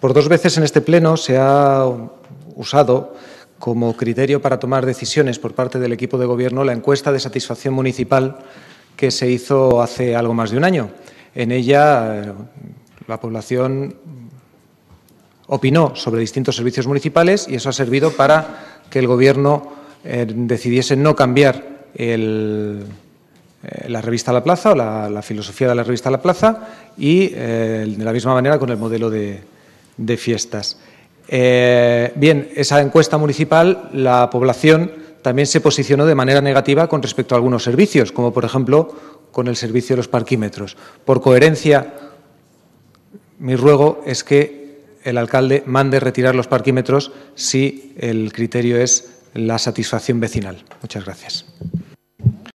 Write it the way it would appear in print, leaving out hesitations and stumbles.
Por dos veces en este pleno se ha usado como criterio para tomar decisiones por parte del equipo de gobierno la encuesta de satisfacción municipal que se hizo hace algo más de un año. En ella la población opinó sobre distintos servicios municipales y eso ha servido para que el Gobierno decidiese no cambiar la revista La Plaza o la filosofía de la revista La Plaza y de la misma manera con el modelo de fiestas. Bien, esa encuesta municipal, la población también se posicionó de manera negativa con respecto a algunos servicios, como por ejemplo con el servicio de los parquímetros. Por coherencia, mi ruego es que el alcalde mande retirar los parquímetros si el criterio es la satisfacción vecinal. Muchas gracias.